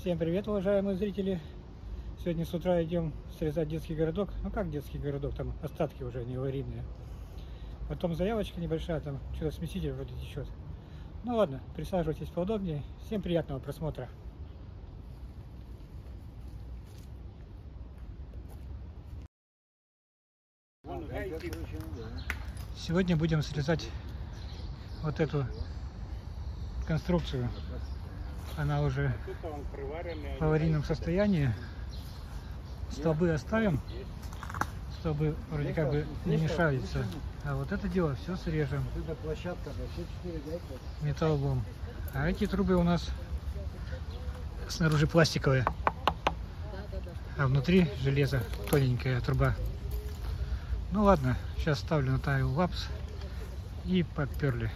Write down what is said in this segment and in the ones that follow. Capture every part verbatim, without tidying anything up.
Всем привет, уважаемые зрители! Сегодня с утра идем срезать детский городок. Ну как детский городок, там остатки уже неаварийные. Потом заявочка небольшая, там что-то смеситель вроде течет. Ну ладно, присаживайтесь поудобнее. Всем приятного просмотра! Сегодня будем срезать вот эту конструкцию. Она уже в аварийном состоянии. Столбы оставим, чтобы вроде как бы не мешаются. А вот это дело все срежем металлолом. А эти трубы у нас снаружи пластиковые, а внутри железо, тоненькая труба. Ну ладно, сейчас ставлю на таймлапс и поперли.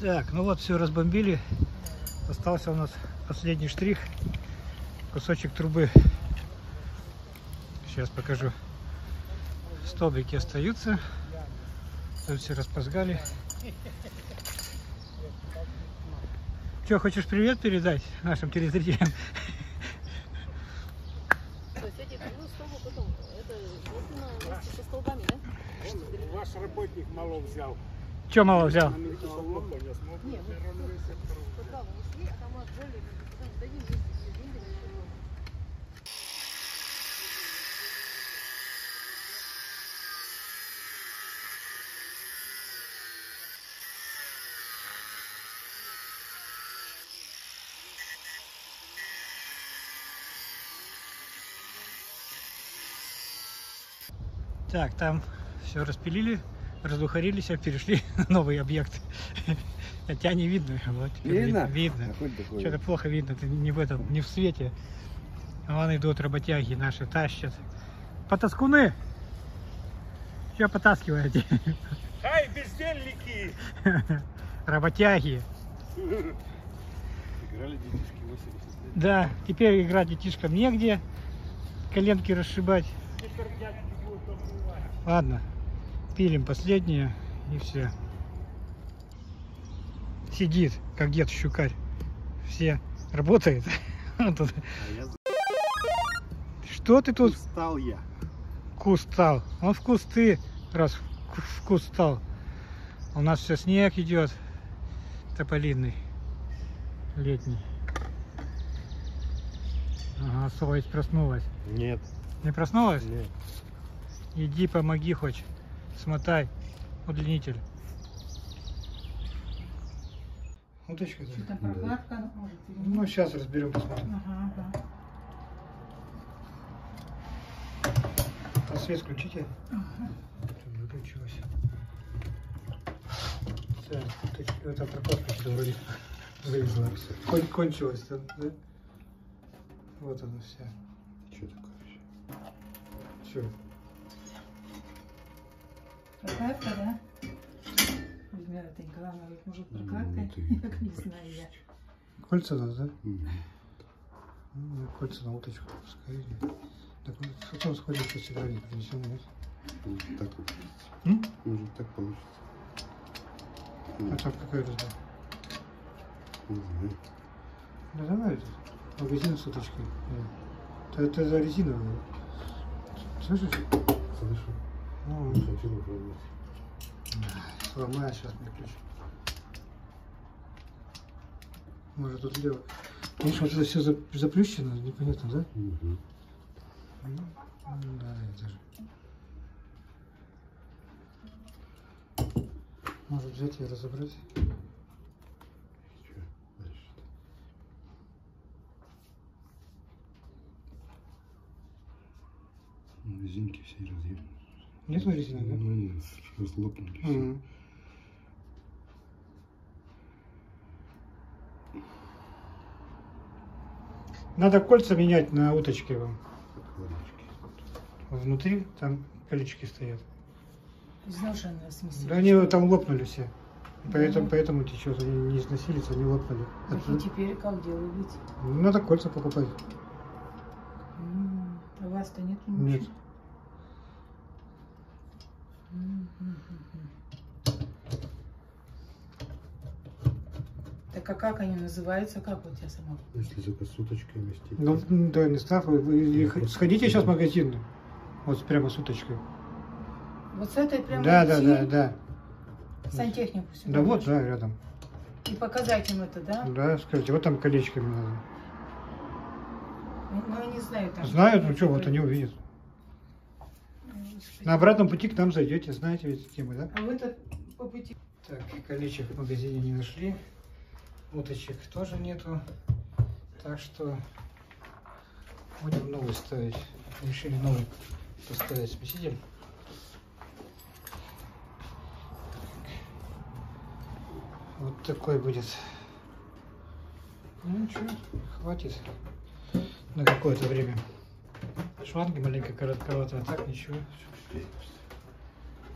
Так, ну вот все разбомбили, остался у нас последний штрих, кусочек трубы. Сейчас покажу. Столбики остаются, тут все распозгали. Че, хочешь привет передать нашим телезрителям? Ваш работник мало взял. Че мало взял? Так, там все распилили. Раздухарились, перешли на новый объект. Хотя не видно. Вот, видно? Видно. А что-то плохо видно, ты не в этом, не в свете. Вон идут работяги наши, тащат. Потаскуны! Что потаскиваете? Ай, бездельники! Работяги! Играли детишки восемьдесят лет. Да, теперь играть детишкам негде. Коленки расшибать. Ладно. Пилим последнее и все. Сидит, как дед щукарь. Все работает. Что ты тут? Кустал я. Кустал. Он в кусты. Раз в кустал. У нас все снег идет. Тополиный. Летний. Ага, совесть проснулась. Нет. Не проснулась? Нет. Иди помоги хоть. Смотай удлинитель. Уточка. Да? Прокладка, может, ну сейчас разберем, посмотрим. Ага, да. А свет включите. Ага. Выключилось. Все, эта прокладка что-то вроде вылезла. Кон кончилась, да? Вот она вся. Что такое вообще? Все. Прокладка, да? Размер это никогда, может, прокладка? Как не знаю я. Кольца у нас, да? Кольца на уточку пускай. Так вот, потом сходим, после гравии принесем. Может так получится. Может так получится. А так какой размер? Не знаю. Да давай это. Магазин с уточкой. Это за резиновую. Слышишь? Слышу. Ну, сломаю, сейчас мне ключ. Может тут лево. Видишь, вот это все заплющено, непонятно, да? Угу. Ну, да, это же. Может взять и разобрать. Резинки все разъедены. Нет резины, да? Ну нет, разлопнулись. Надо кольца менять на уточке вам. Внутри там колечки стоят. Изношенные, в смысле? Да они там лопнули все. Поэтому, да. Поэтому течет, они не износились, они лопнули. Так и теперь как делаете? Надо кольца покупать. М -м, у вас-то нет ничего? Нет. Так а как они называются? Как вот я сама? Если заказ с уточкой вместить. Ну да, не став. Вы, вы сходите сейчас в магазин. Вот прямо с уточкой. Вот с этой прямо. Да, да, да, да. Сантехнику сюда. Да вот, да, рядом. И показать им это, да? Да, скажите, вот там колечками надо. Ну, они знают там. Знают, ну что, вот они увидят. На обратном пути к нам зайдете, знаете эти темы, да? А вы-то по пути. Так, колечек в магазине не нашли. Уточек тоже нету. Так что будем новый ставить. Решили новый поставить смеситель. Вот такой будет. Ну что, хватит на какое-то время. Шланги маленько коротковатые, а так ничего.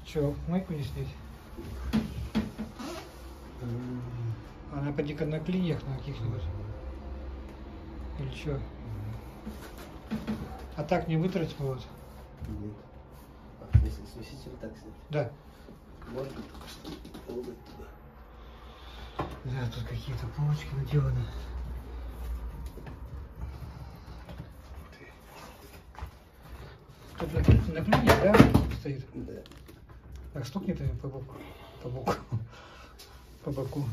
Че, майку не снять? Она поди-ка на клиньях на каких-нибудь. Или что? А так не вытратить вот? Нет. А если смеситель так снять? Да. Можно положить туда. Да, тут какие-то полочки наделаны. Тут на клиньях, да, стоит? Да. Так, стукнет ее по боку. По боку. По боку.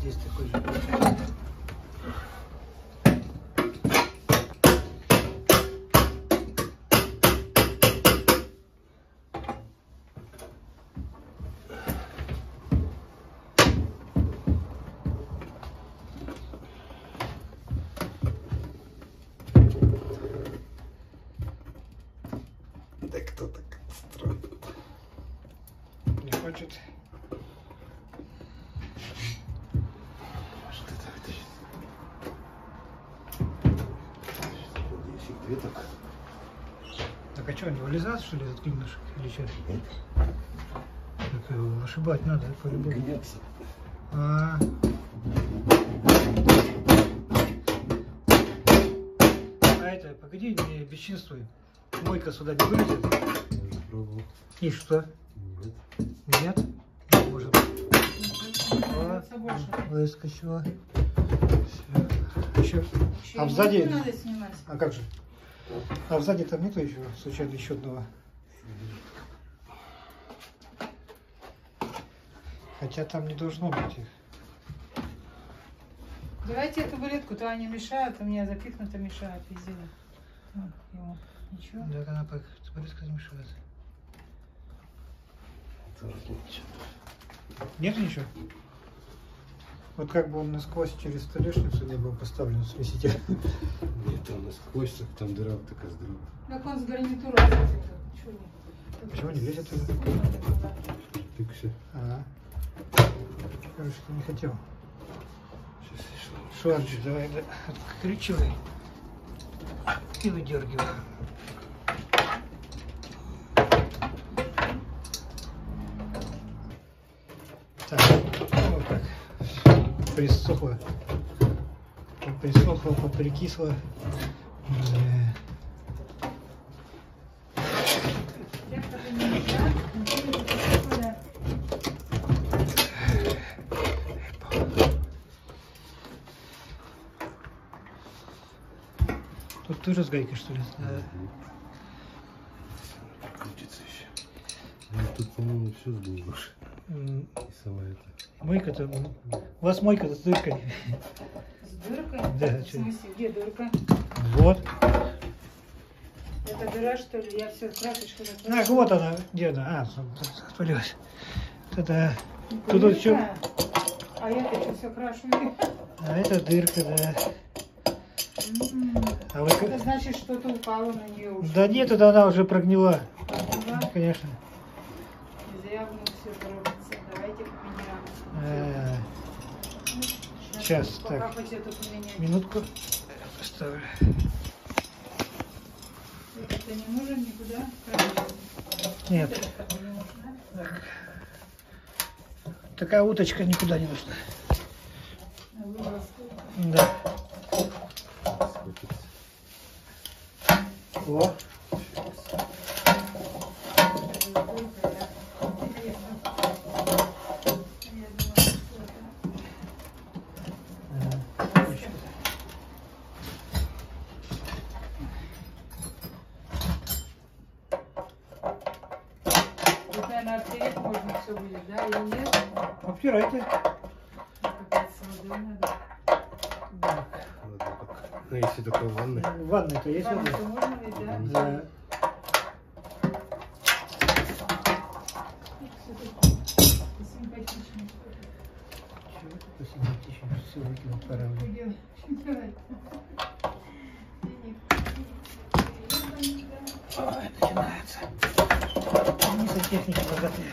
Здесь такой же. Да кто так строит? Не хочет. Так а что, они вылезают, что ли, из клинышек или что? Нет. Так ошибать надо, по-любому. Гнется. А -а -а. а это, погоди, не бесчинствуй. Мойка сюда не вылезет? Я уже пробовал. И что? Нет. Нет? Не может быть. Выскочила. Еще. Еще а сзади? А как же? А сзади там нету еще, случайно, еще одного? Хотя там не должно быть их. Давайте эту вылетку, то они мешают, у меня запихнуто мешает везде. Ничего. Да, она вылетка замешает. Нет ничего? Вот как бы он насквозь через столешницу не был поставлен в смеситель. Нет, там насквозь, так там дыра такая здорова. Как он с гарнитурой? Почему не лезет туда? Тыкся. Ага. Короче, ты не хотел. Сейчас я шланг. Шланг, давай, да, откручивай. И выдергивай. Присохло, присохло, поприкисло. Тут тоже с гайкой, что ли? Крутится еще. Тут, по-моему, все сдуло. Мойка-то... У вас мойка-то с дыркой. С дыркой? Да, в смысле, где дырка? Вот. Это дыра, что ли? Я все красочку накрасила. Так, вот она, где она? А, отвалилась. Это... Ну, тут вот все... А это все крашено. А это дырка, да. Mm-hmm. А вы... Это значит, что-то упало на нее уже. Да нет, это она уже прогнила. Прогнила? Ну, конечно. Зря вновь все торопится. Давайте поменяем. А-а-а. Сейчас, так. Минутку. Поставлю. Это не нужен никуда? Нет. Такая уточка никуда не нужна. Да. О. Убирайте. А если такой ванной? Ванной-то есть вода? Да. Ой, начинается. Они за технику богатые.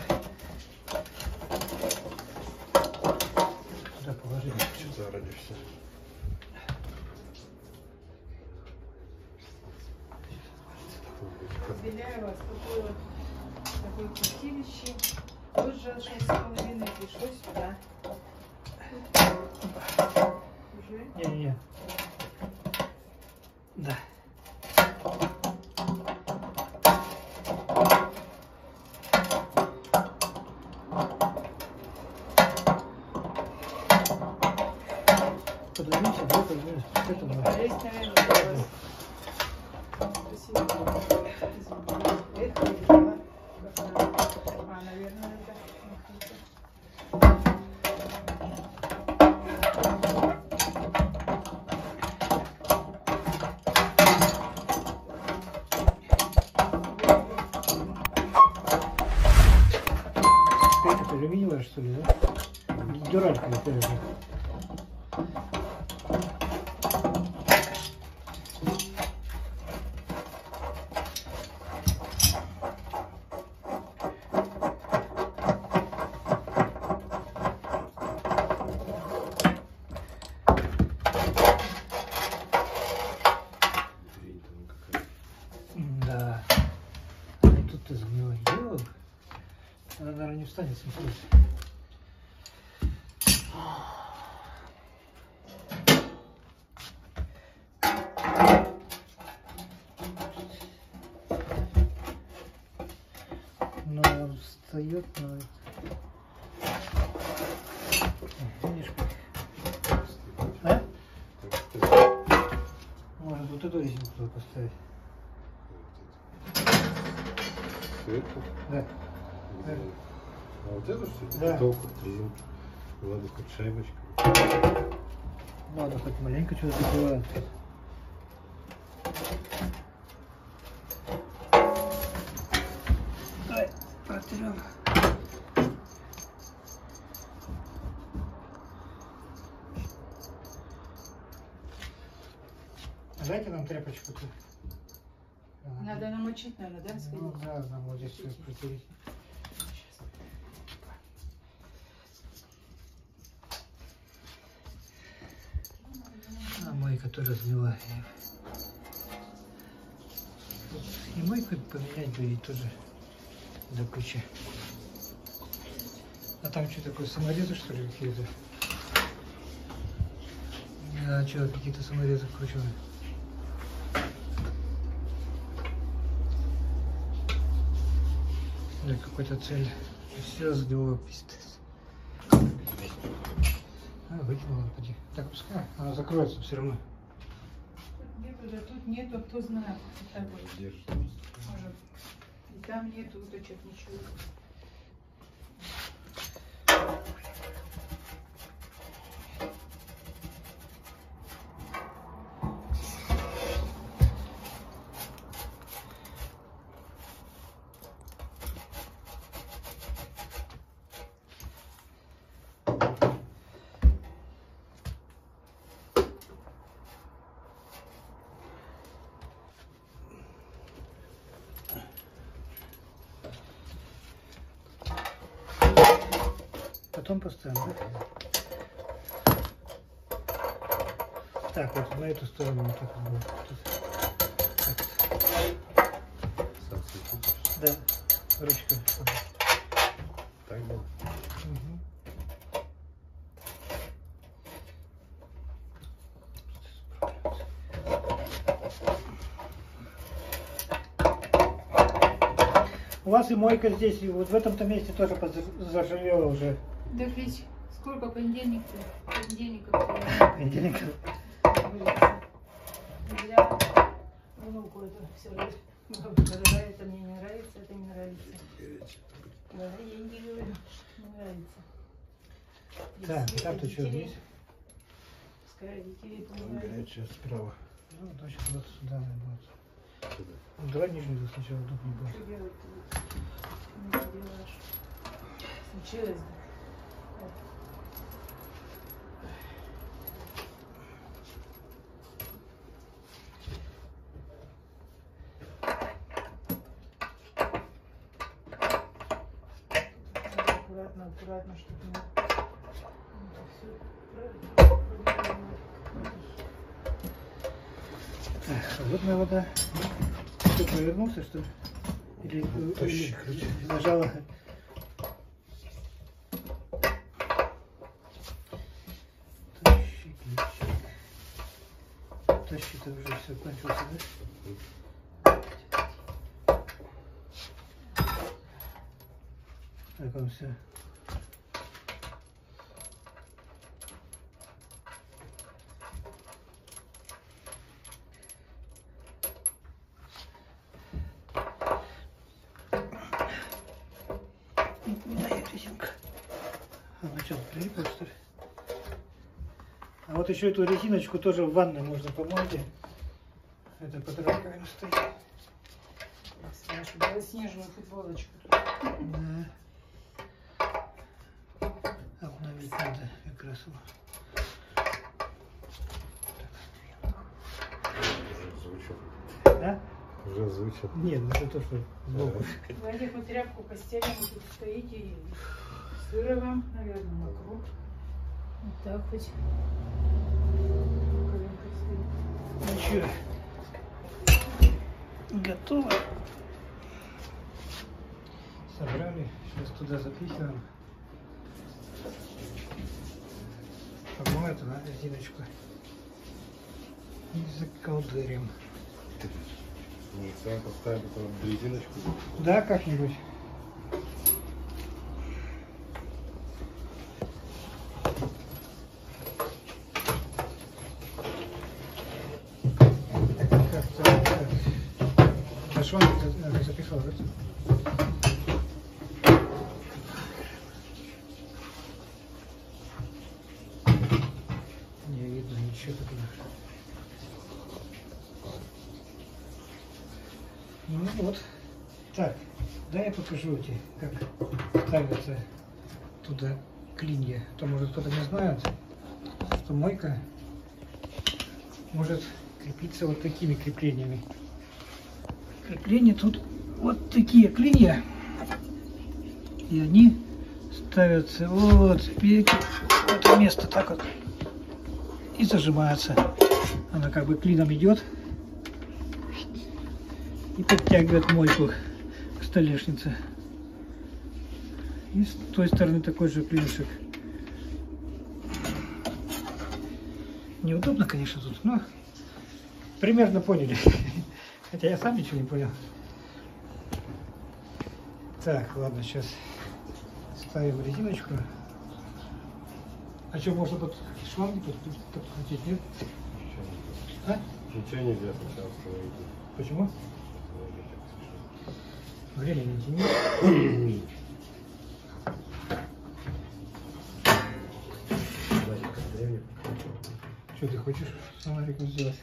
Все. Беляева откупила такое пустилище. Тут же шесть с половиной пришлось сюда. Уже? Не-не-не. Да. Что ли, да? Дюралька такая же. Да. А тут-то сгнила. Она, наверное, не встанет, смотрите. Встает, но... Видишь, как? А? Может, вот эту резинку туда поставить? Сверху? Да. Да. А вот эту, что ли? Да. Толку от резинки. Ладно, хоть шайбочка. Ладно, хоть маленько что-то такое. Протрем. Дайте нам тряпочку-то. Надо намочить, наверное, да? Ну да, нам вот здесь все протереть. А мойка тоже сгнила. И мойку поменять будет тоже. До кучи. А там что такое, саморезы, что ли, какие-то? А что, какие-то саморезы вкручены? Для какой-то цели. Все сгнило, пиздец. А, выкинула, поди. Так, пускай. Она закроется все равно. Нету, да тут нету, кто знает. Там нету уточек, ничего. потом поставим. Да? Так, вот на эту сторону вот так вот. Так. Да, ручка. Так было. У вас и мойка здесь, и вот в этом-то месте тоже заржавела уже. Да, Фрич, сколько понедельников-то? Понедельников. Понедельников. Нельзя внуку это все нравится, мне не нравится, это не нравится. Да, я не говорю, что не нравится. Так, так-то что здесь? Пускай детей помогают. Горячая справа. Ну, точно вот сюда набраться. Давай нижнюю сначала, тут не больше. Случилось, да? Аккуратно, аккуратно, чтобы не... Это все правильно. Так, холодная вода. Ты повернулся, что ли? Или, или, или нажала? Тащи, ключик. Тащи-то уже все кончился, да? Так, он все. А вот еще эту резиночку тоже в ванной можно помыть. Это под раковиной стоит. Белоснежную футболочку. Да. Обновить надо как раз. Да? Уже звучит. Нет, ну это то, что сбоку. Владик, вот тряпку постелим, вы тут стоите и сыра вам, наверное, вокруг. Вот так хоть. Ну что, готово. Собрали, сейчас туда запихиваем. По-моему, эту на резиночку. И заколдырим. Ну, сам поставим эту резиночку. Да, как-нибудь. Не видно ничего такого. Ну вот. Так, да я покажу тебе, как ставятся туда клинья. То может кто-то не знает, что мойка может крепиться вот такими креплениями. Крепления тут вот такие клинья, и они ставятся вот в это место так вот и зажимается. Она как бы клином идет и подтягивает мойку к столешнице. И с той стороны такой же клинчик. Неудобно, конечно, тут, но примерно поняли. Хотя я сам ничего не понял. Так, ладно, сейчас ставим резиночку. А что, можно под шланги подкрутить, нет? А? Ничего нельзя сначала установить. Почему? Время не тяни. Что ты хочешь с фонариком сделать?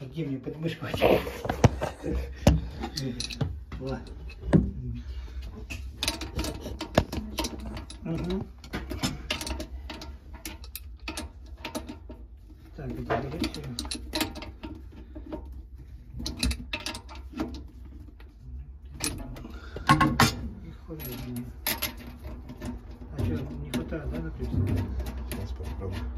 Где мне подмышку? Угу. полотенце. И холоднее. А что, не хватает, да, наклеить? Сейчас попробуем.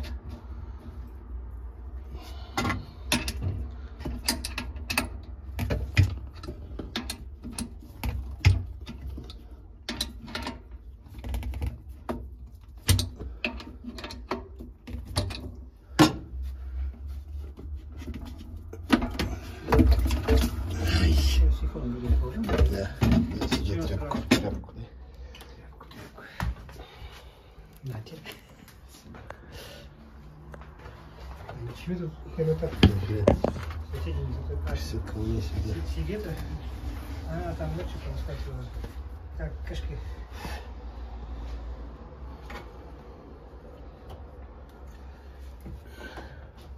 Да, здесь идет тряпку, тряпку, да? Тряпку, тряпку. На тебе. Ничего тут хемота. Соседи не затопили. Сидит. А, там лучше проскакивала. Так, кашки.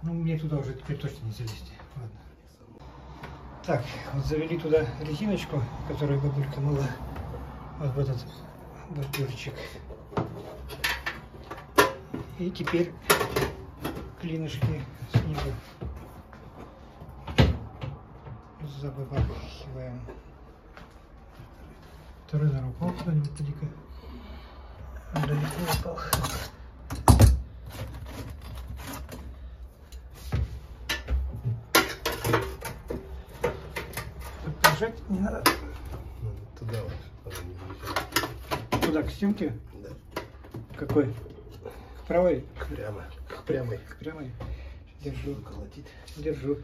Ну, мне туда уже теперь точно не залезть. Ладно. Так, вот завели туда резиночку, которую бабулька мыла, вот в этот бордюрчик. И теперь клинышки снизу забабахиваем. Второй на руку куда-нибудь поди-ка. Далеко упал. Не надо. Туда вот. Туда, к стенке? Да. Какой? К правой? К прямой. К прямой. К прямой. Держу. Колотит. Держу.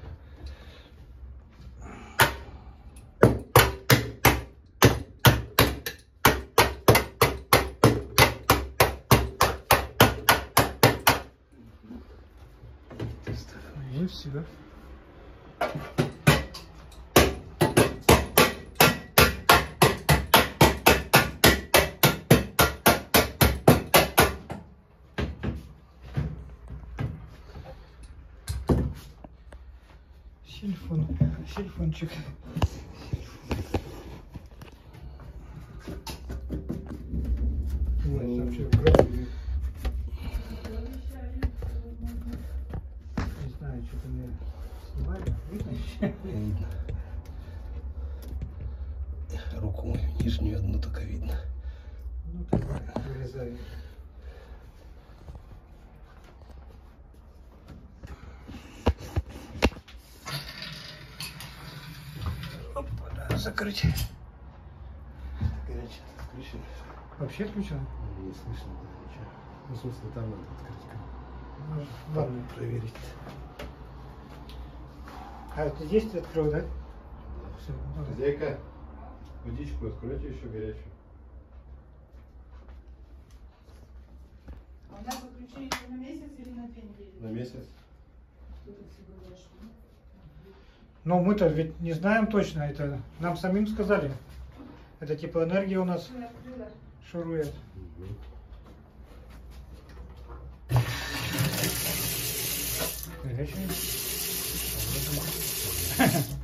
И все. Сельфон, сельфончик. Ой, там все грабили. Не знаю, что-то мне снимали. Видно? Руку мою нижнюю одну только видно. Ну так, вырезаю. Закрыть. Горячая отключена. Вообще отключена? Не слышно, да, ничего. Ну, собственно, там надо открыть. Ладно, проверить. А ты здесь ты открыл, да? Да. Все, ну, хозяйка, водичку откройте еще горячую. А у нас отключили на месяц или на две недели? На месяц. Что ты всегда говоришь? Но мы-то ведь не знаем точно, это нам самим сказали. Это типа энергия у нас шурует.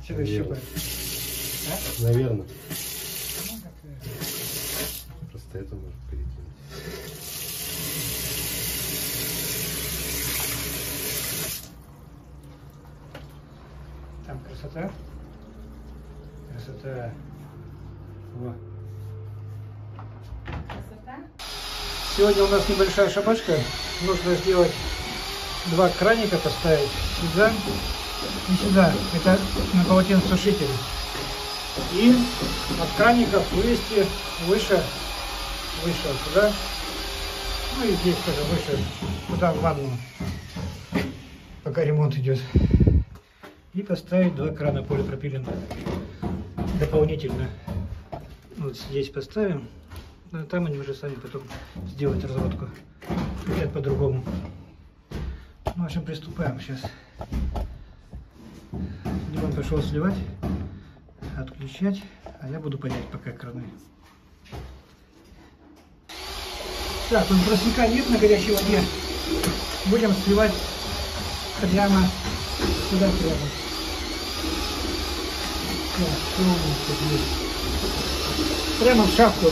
Сюда щипает. Наверное. Просто это может перекинуть. Там красота, красота, вот. Красота. Сегодня у нас небольшая шабашка, нужно сделать два краника, поставить сюда и сюда, это на полотенцесушитель, и от краников вывести выше, выше сюда, ну и здесь тоже выше, туда в ванну, пока ремонт идет. И поставить два крана полипропилена дополнительно. Вот здесь поставим, а там они уже сами потом сделают разводку. Опять по-другому. Ну, в общем, приступаем сейчас. Димон пошел сливать, отключать, а я буду поднять пока краны. Так, тут просека нет на горячей воде. Будем сливать прямо сюда прямо. Прямо в шапку.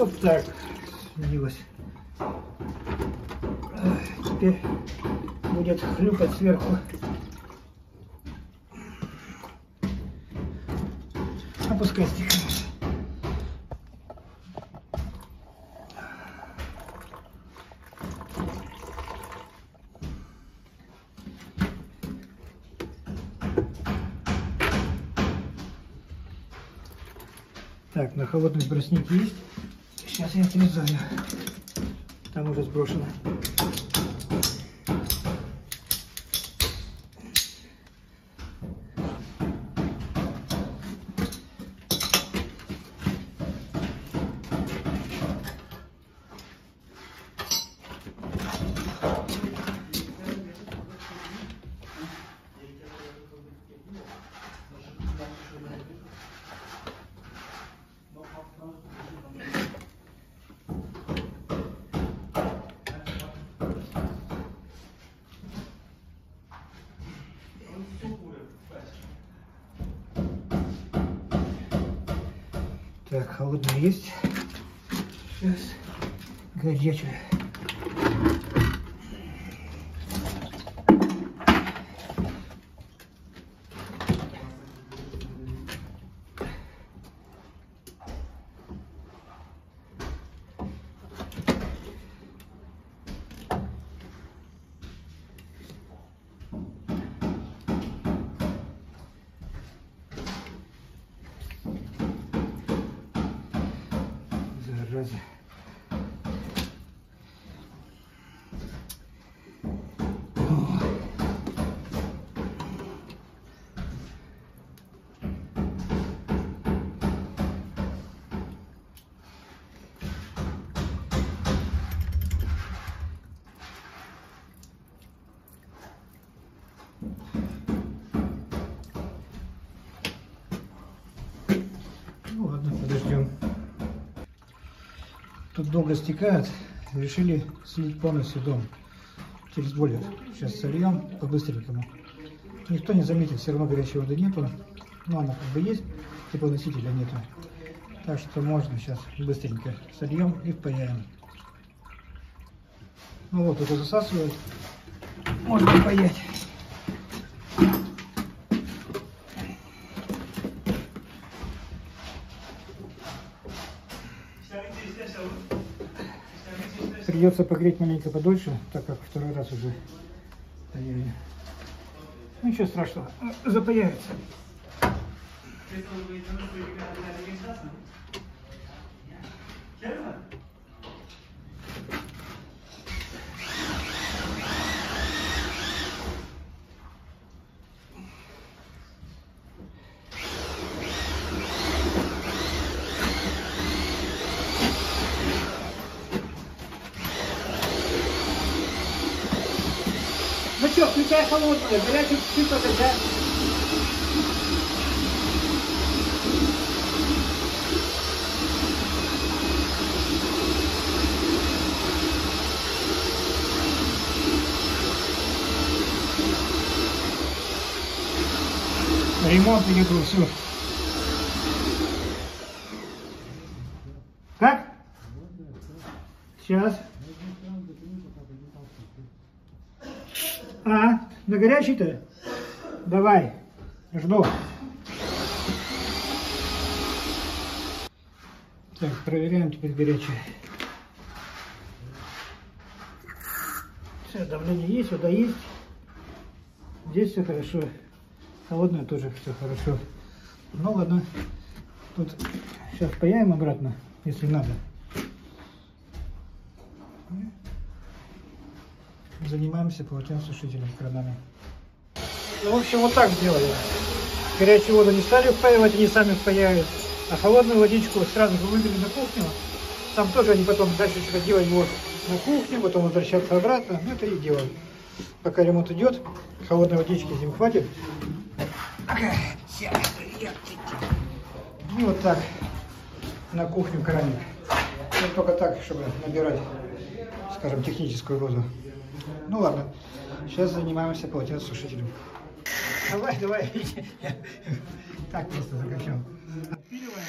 Вот так сменилось. Теперь будет хлюпать сверху. Опускай стекло. Так, на холодный брусник есть. Сейчас я отрезаю. Там уже сброшено. Так, холодная есть. Сейчас горячая. Ну ладно, подождем. Тут долго стекает, решили слить полностью дом через бойлер. Сейчас сольем по-быстренькому. Никто не заметит, все равно горячей воды нету. Ну она как бы есть, теплоносителя нету. Так что можно сейчас быстренько сольем и впаяем. Ну вот, это засасывает. Можно впаять. Придется погреть маленько подольше, так как второй раз уже паяли. Ну ничего страшного, запаяется. Включай холодную, горячую чуть-чуть подождать. Ремонт идет, все. Как? Сейчас. А, на горячий-то? Давай, жду. Так, проверяем теперь горячее. Все, давление есть, вода есть. Здесь все хорошо. Холодное тоже все хорошо. Ну ладно, тут сейчас впаяем обратно, если надо. Занимаемся полотенцесушителем кранами. Ну, в общем, вот так сделали. Горячую воду не стали впаивать, они сами впаяют. А холодную водичку сразу же вывели на кухню. Там тоже они потом дальше ходили его на кухню, потом возвращаться обратно. Ну, это и дело. Пока ремонт идет, холодной водички им хватит. И вот так на кухню краник. Вот только так, чтобы набирать, скажем, техническую воду. Ну ладно, сейчас занимаемся полотенцесушителем. Давай, давай, так просто закачал. Отпиливаем.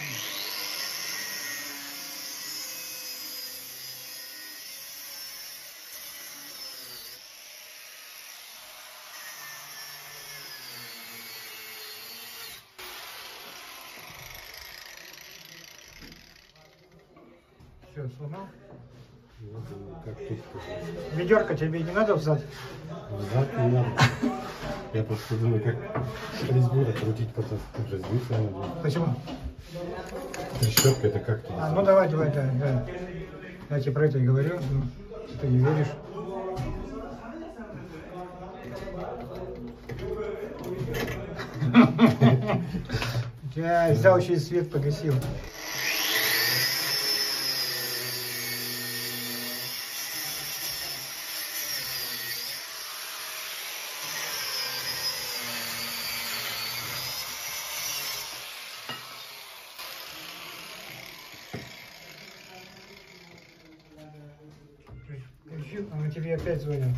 Все, сломал. Как тут? Ведерко тебе не надо взад? Взад не надо. Я просто думаю, как резьбу открутить, потом резьбу сами. Почему? Трещотка это как-то. А, ну давай, давай, да, да. Я тебе про это и говорю, ты не веришь. Я взял еще и свет погасил. А мы тебе опять звоним.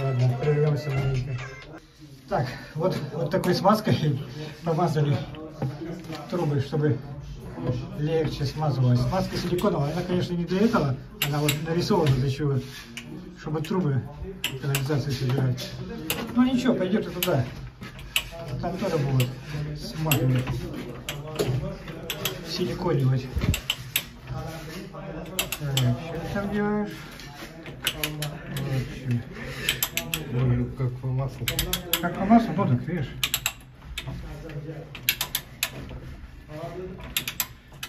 Ладно, прервемся маленько. Так, вот, вот такой смазкой помазали трубы, чтобы легче смазывалось. Смазка силиконовая, она, конечно, не для этого, она вот нарисована для чего, чтобы трубы канализации собирать. Ну ничего, пойдет и туда. Там тоже будут смазывать, силиконивать. Так, что ты там делаешь? Ой, как по маслу. Как по маслу, ну так, видишь.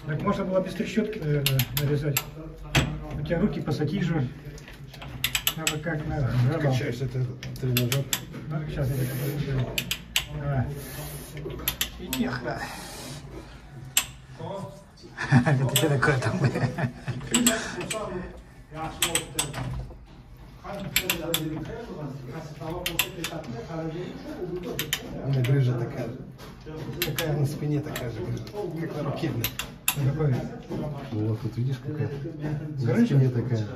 Так можно было без трещотки, наверное, нарезать. У тебя руки пассатижи. Надо как надо. Качаешь, это тренажер. Ну, сейчас я это покажу. И нехра. Это тебе такое там. У меня грыжа такая же. Такая на спине такая же грыжа. Как на руке. Ну вот тут видишь какая. Грыжа не такая.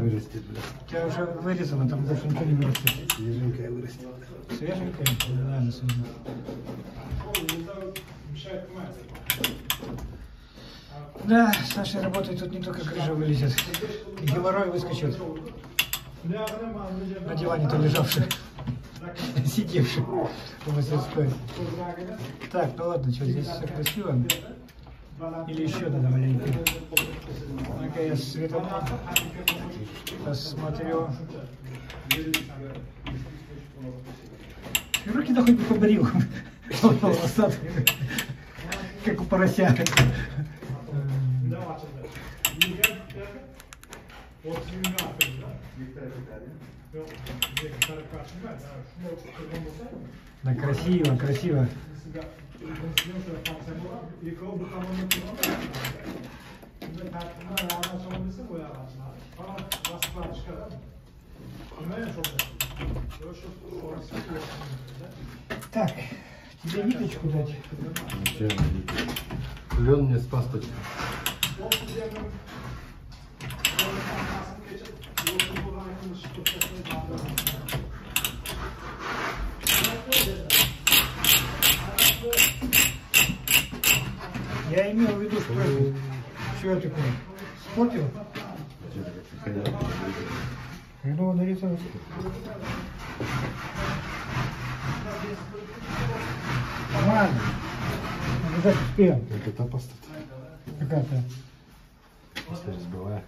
Вырастет, блядь. У тебя уже вырезано, там больше ничего не вырастет. Свеженькая вырастет. Свеженькая? Да, свеженькая. Да, с нашей работой тут не только крыша вылезет, и геморрой выскочит. На диване-то лежавший, сидевший в мастерской. Так, ну ладно, что, здесь все красиво? Или еще надо маленько? Ну-ка я светом посмотрю. Руки-то хоть не побрил, как у порося. Да, красиво, красиво. Так, тебе ниточку дать? Лен мне с пасточкой. Я имел в виду, что все это испортил. Хреново нарисовал. Ладно. Как это паста? Какая-то. Паста разбивая.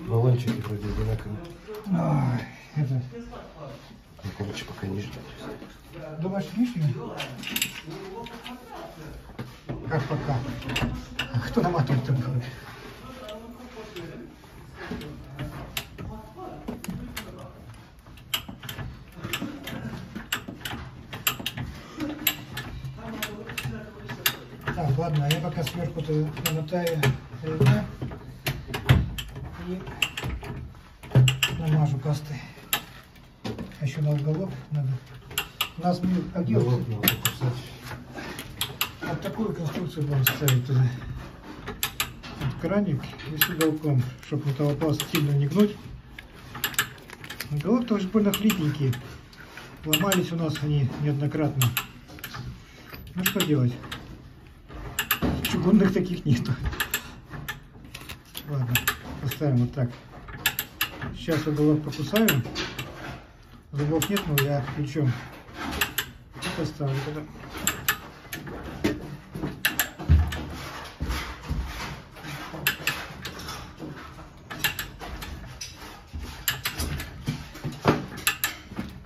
Баллончики вроде одинаковые. А, это... Ну, короче, пока нижний. Думаешь, лишний? Как пока? А кто на матом там был? Так, ладно, я пока сверху-то намотаю и намажу пастой. А еще на уголок надо. У нас мы оделся. Вот такую конструкцию будем ставить туда. Вот краник и с уголком, чтобы металлопласт сильно не гнуть. Уголок тоже больно хлипенький. Ломались у нас они неоднократно. Ну что делать? Чугунных таких нету. Ладно, поставим вот так. Сейчас уголок покусаю. Зубов нет, но я ключом поставлю туда.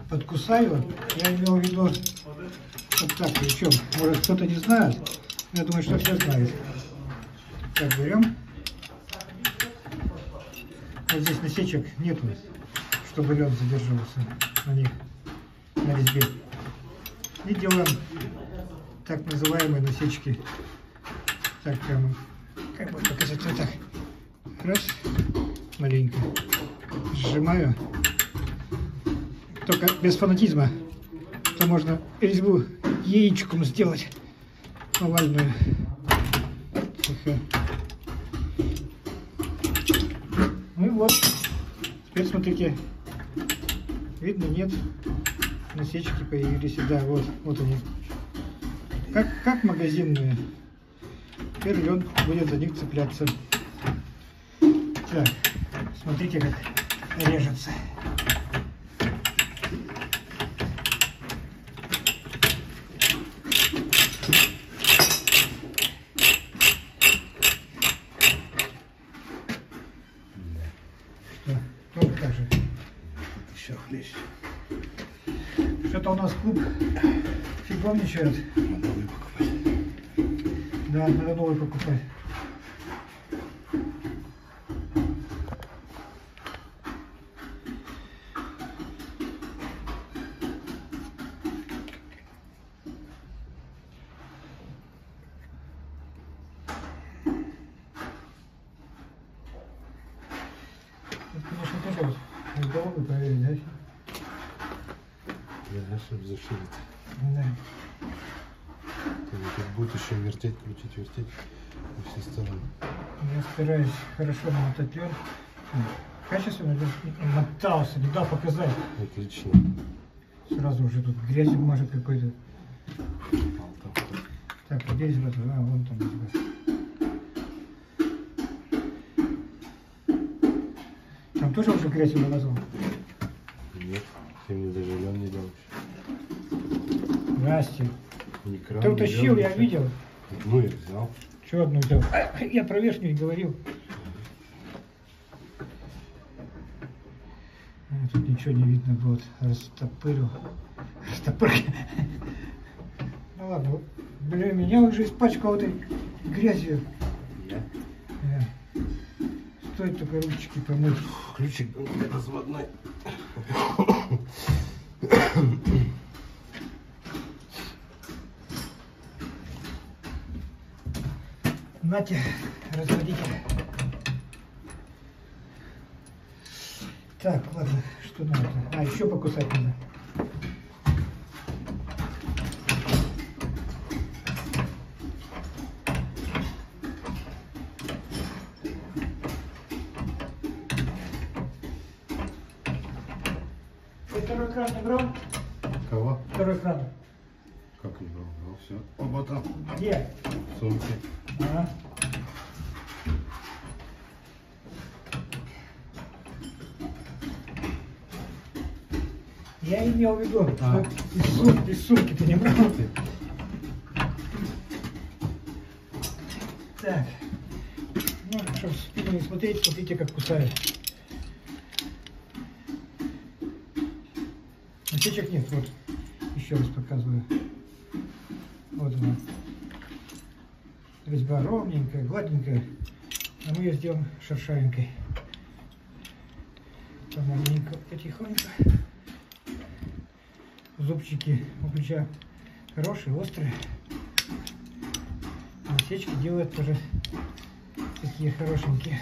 подкусаю. Я имел в виду вот так причем. Может, кто-то не знает. Я думаю, что все знают. Так, берем. Вот здесь насечек нету, чтобы лед задерживался на них, на резьбе. И делаем так называемые насечки. Так, прямо, как бы показать, вот так. Раз, маленько. Сжимаю. Только без фанатизма. То можно резьбу яичком сделать. Овальную. Тихо. Ну и вот. Теперь смотрите. Видно, нет. Насечки появились. Да, вот, вот они. Как, как магазинные. Теперь лед будет за них цепляться. Так, смотрите, как режется. Да. Что? Тоже так же. Все хлещет. Что-то у нас клуб фиговничает. Надо новый покупать. Да, надо новый покупать. Да. Тут будет еще вертеть, крутить, вертеть по всей стороне. Я стараюсь хорошо намотать лед. Качественно лед мотался, не дал показать. Отлично. Сразу уже тут грязь может какой-то. Так, где резьба? А, вон там резьба. Там тоже уже грязь вылазила? Нет, ты мне даже лед не дал еще. Здрасте. Ты утащил, я видел. Одну я взял. Чего одну взял? Я про верхнюю говорил. Тут ничего не видно будет. Растопырил. Растопырил. Ну ладно. Блин, меня уже испачкал этой грязью. Я? Да. Стоит только ручки помыть. Ключик был разводной. Нате, разводитель. Так, ладно, что надо? А, еще покусать надо. Ты второй кран не брал? Кого? Второй кран. Как не брал? Ну все. Оба там. Где? В сумке. Ага. Я имел в виду, а. Что из сумки, из сумки ты не брал. Так, ну, чтобы в спину не смотреть, смотрите, как кусают. Насечек нет, вот, еще раз показываю. Вот она. Резьба ровненькая, гладенькая, а мы ее сделаем шершавенькой. Помаленько, потихоньку. Зубчики у ключа хорошие, острые. Насечки делают тоже такие хорошенькие.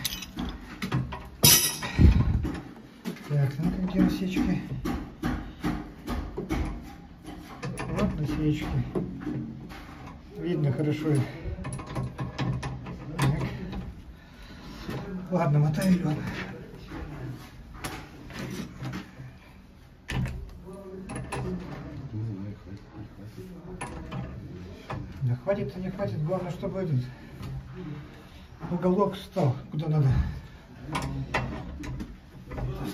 Так, ну-ка, где насечки? Вот насечки. Видно хорошо. Ладно, мотай лед. Да хватит-то не хватит, главное, чтобы этот уголок встал куда надо.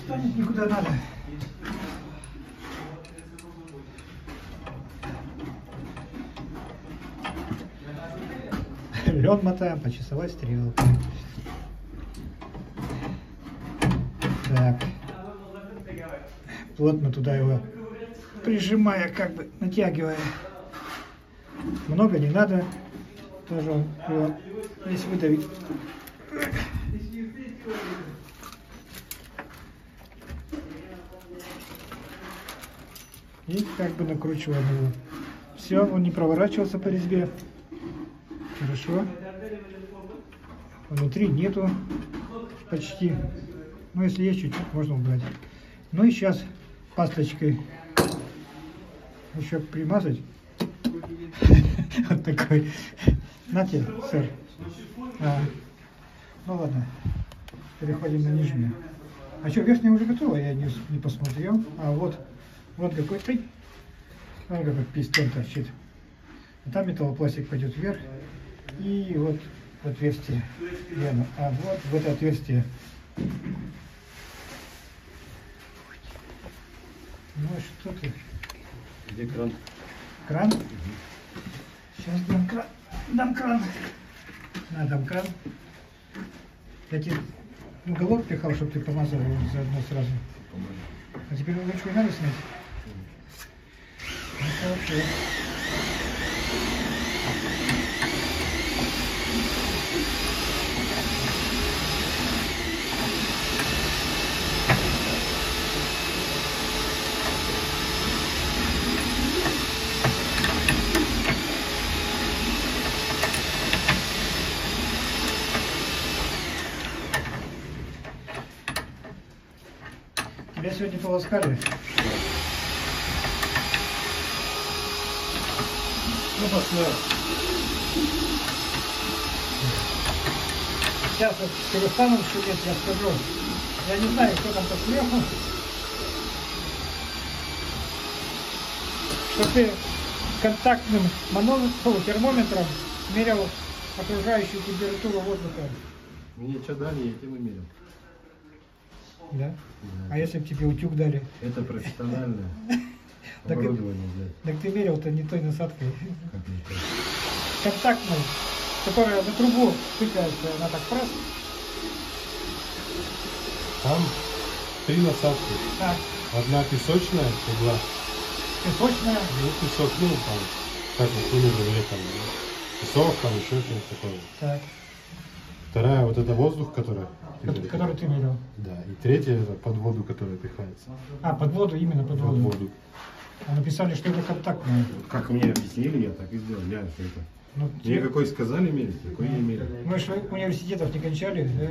Встанет никуда надо. Лед мотаем по часовой стрелке. Так, плотно туда его прижимая, как бы натягивая. Много не надо. Даже его здесь выдавить. И как бы накручиваем его. Все, он не проворачивался по резьбе. Хорошо. Внутри нету почти. Но если есть чуть-чуть, можно убрать. Ну и сейчас пасточкой еще примазать. Вот такой. На тебе, сэр. А, ну ладно. Переходим на нижнюю. А что, верхняя уже готова? Я не, не посмотрел. А вот, вот какой-то. Там какой пистон торчит. А там металлопластик пойдет вверх. И вот в отверстие. А вот в это отверстие. Ну что ты? Где кран? Кран? Угу. Сейчас дам кран. Дам кран. На, дам кран. Я тебе уголок пихал, чтобы ты помазал его заодно сразу. А теперь уголочку надо снять? Ну, хорошо. Тебя сегодня полоскали? Ну, посмотрим. Сейчас вот перестану шуметь, я скажу. Я не знаю, кто там подсмехал. Что ты контактным манометром, термометром мерил окружающую температуру воздуха. Мне что дали, я тем и мерил. Да? Да. А если бы тебе утюг дали? Это профессиональное оборудование. Так ты мерил-то не той насадкой. Контактной, которая на трубу стыкается, она так раз. Там три насадки. Да. Одна песочная, угла. Песочная? Ну, песок, ну, там, как вот умерли, там, песок, там еще что-нибудь такое. Так. Вторая вот это воздух, который, который, который ты мерил. Да. И третья это под воду, которая пихается. А, под воду, именно под, под воду. воду. А написали, что это контактное. Вот как мне объяснили, я так и сделал. Я это. Ну, мне тебе... какой сказали мерить, такой я мерил. Мы же университетов не кончали, да?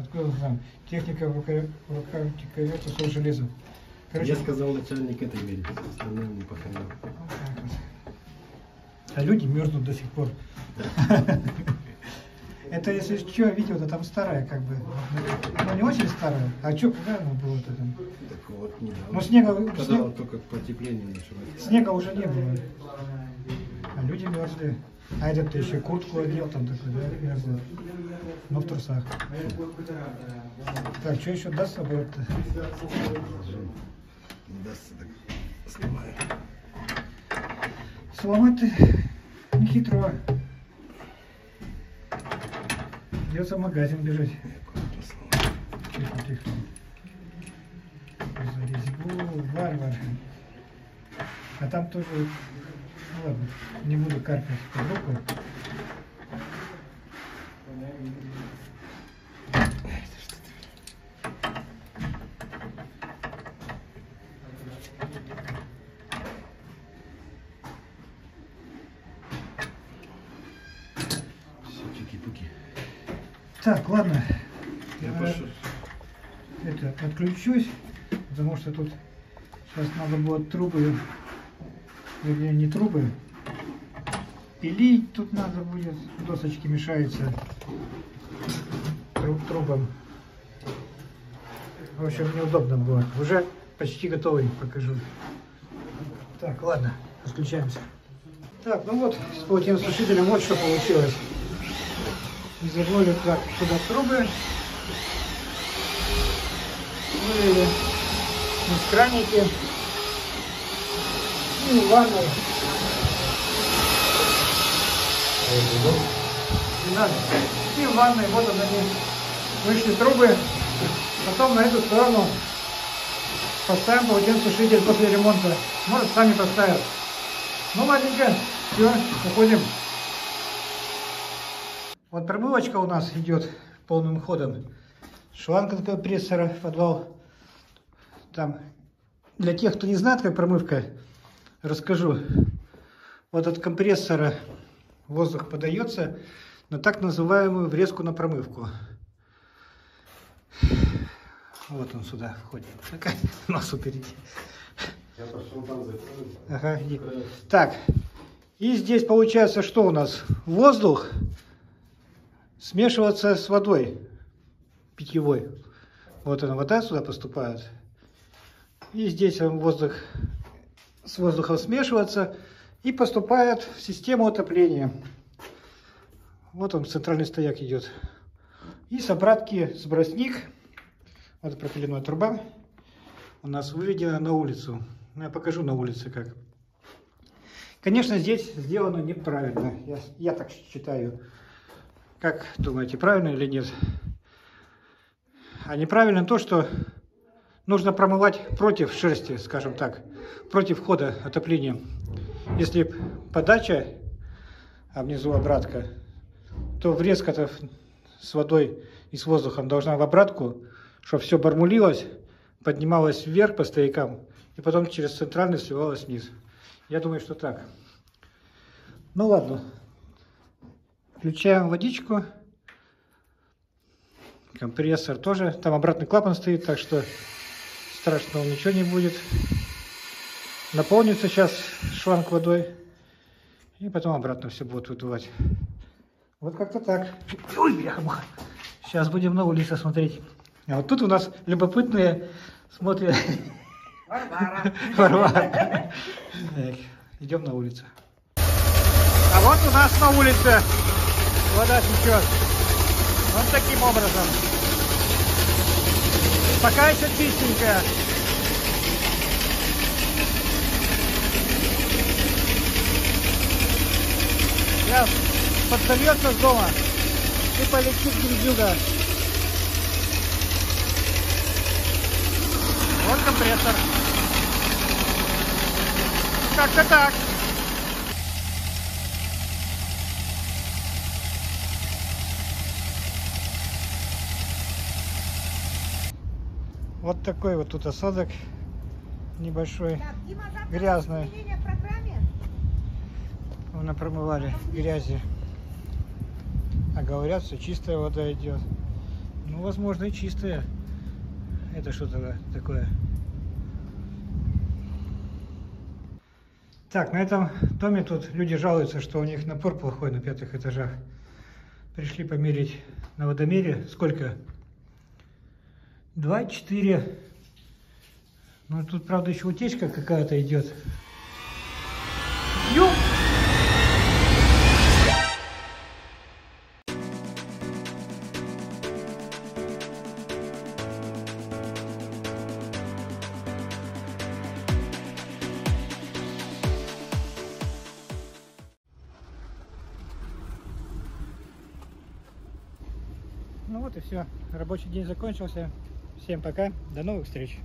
Откуда там? Техника рукавица, сол, железо. Короче... Я сказал начальник это мерить, остальное не походил. А люди мерзнут до сих пор. Это, если что, видео-то там старое, как бы. Ну, не очень старое. А что, когда оно было-то там? Так вот, не было. Ну, снега... Когда снег... вот только потепление началось. Снега уже не было. А люди мерзли. А этот-то еще куртку одел, там такой, да, мерзло. Но в трусах. Так, что еще даст с собой-то? Не дастся, так сломаю. Сломать-то нехитро. Придется в магазин бежать. Тихо, тихо. За резьбу, варвар. А там тоже... Ну ладно, не буду каркать под руку. Так, ладно, я а, это, отключусь, потому что тут сейчас надо было трубы, вернее не трубы, пилить тут надо будет, досочки мешаются труб, трубам. В общем, неудобно было. Уже почти готовый, покажу. Так, ладно, отключаемся. Так, ну вот, с полотенцесушителем вот что получилось. Загнули так сюда трубы, вылили из краники и ванну. И в ванной вот они вышли трубы, потом на эту сторону поставим полотенцесушитель после ремонта. Может, сами поставят. Ну ладненько, все, уходим. Вот промывочка у нас идет полным ходом. Шланг от компрессора в подвал. Там для тех, кто не знает, как промывка, расскажу. Вот от компрессора воздух подается на так называемую врезку на промывку. Вот он сюда входит. Носу впереди. Я пошел там за промывку. Ага, иди. Так, и здесь получается, что у нас? Воздух смешиваться с водой питьевой. Вот она, вода сюда поступает. И здесь воздух с воздухом смешивается и поступает в систему отопления. Вот он, центральный стояк идет. И с обратки сбросник, вот пропиленная труба, у нас выведена на улицу. Я покажу на улице как. Конечно, здесь сделано неправильно. Я, я так считаю. Как думаете, правильно или нет? А неправильно то, что нужно промывать против шерсти, скажем так, против хода отопления. Если подача, а внизу обратка, то врезка-то с водой и с воздухом должна в обратку, чтобы все бормулилось, поднималось вверх по стоякам и потом через центральный сливалось вниз. Я думаю, что так. Ну ладно. Включаем водичку. Компрессор тоже. Там обратный клапан стоит, так что страшного ничего не будет. Наполнится сейчас шланг водой. И потом обратно все будет выдувать. Вот как-то так. Ой, бляха-муха. Сейчас будем на улице смотреть. А вот тут у нас любопытные смотрят. Варвара. Варвара. Так, идем на улицу. А вот у нас на улице вода течет. Вот таким образом. Пока еще чистенькая. Сейчас подсольется с дома и полетит грязюга. Вот компрессор. Как-то так. Вот такой вот тут осадок небольшой, так, грязный. Вон промывали грязи. А говорят, все чистая вода идет. Ну, возможно, и чистая. Это что-то такое. Так, на этом доме тут люди жалуются, что у них напор плохой на пятых этажах. Пришли померить на водомере. Сколько? два и четыре. Ну тут, правда, еще утечка какая-то идет. Ё! Ну вот и все. Рабочий день закончился. Всем пока, до новых встреч!